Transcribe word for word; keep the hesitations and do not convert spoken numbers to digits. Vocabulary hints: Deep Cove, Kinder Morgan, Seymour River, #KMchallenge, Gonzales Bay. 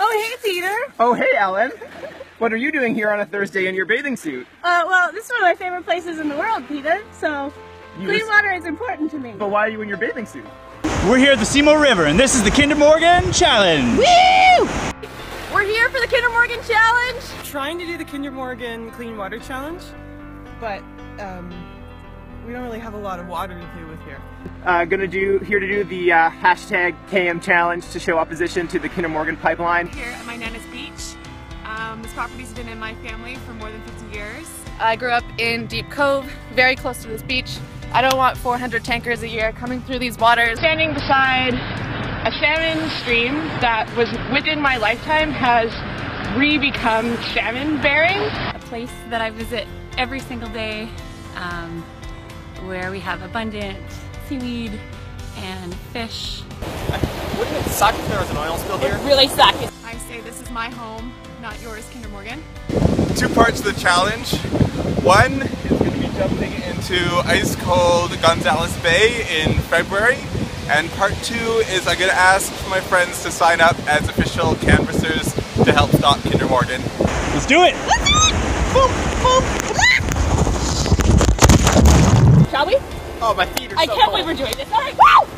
Oh, hey, Peter. Oh, hey, Ellen. What are you doing here on a Thursday in your bathing suit? Uh, well, this is one of my favorite places in the world, Peter, so you clean just... water is important to me. But why are you in your bathing suit? We're here at the Seymour River, and this is the Kinder Morgan Challenge. Woo! We're here for the Kinder Morgan Challenge. Trying to do the Kinder Morgan Clean Water Challenge, but um, we don't really have a lot of water to play with here. Uh, gonna do here to do the uh, hashtag KMchallenge to show opposition to the Kinder Morgan pipeline. Here at my Nana's Beach. Um, this property's been in my family for more than fifty years. I grew up in Deep Cove, very close to this beach. I don't want four hundred tankers a year coming through these waters. Standing beside a salmon stream that was within my lifetime has re-become salmon bearing. A place that I visit every single day um, where we have abundant seaweed and fish. Wouldn't it suck if there was an oil spill here? It really sucks. I say this is my home, not yours, Kinder Morgan. Two parts of the challenge. One is going to be jumping into ice cold Gonzales Bay in February. And part two is I'm going to ask my friends to sign up as official canvassers to help stop Kinder Morgan. Let's do it! Let's do it! Boop, boop. Shall we? Oh, my feet are so cold. I can't believe we're doing this. All right. Woo!